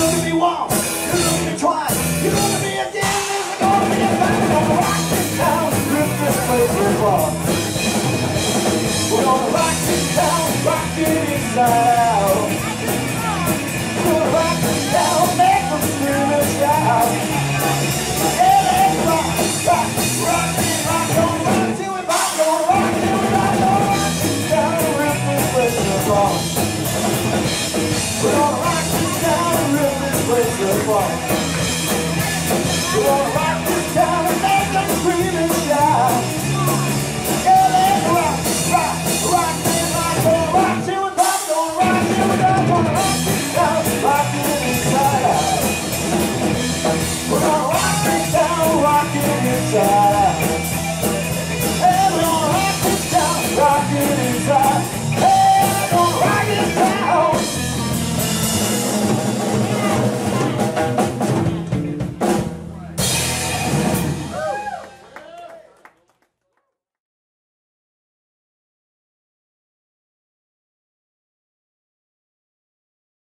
gonna be wild, you're gonna be tried, you're gonna be a damn man, you're gonna be a bad man. We're gonna rock this town, rip this place apart. We're gonna rock this town, rock it inside out. We're gonna rock this town, make them scream and shout. Yeah, let's rock, rock, rock it, rock, don't rock till we rock, don't rock till we rock, don't rock this town, rip this place apart. We're gonna rock this town, rip this place apart.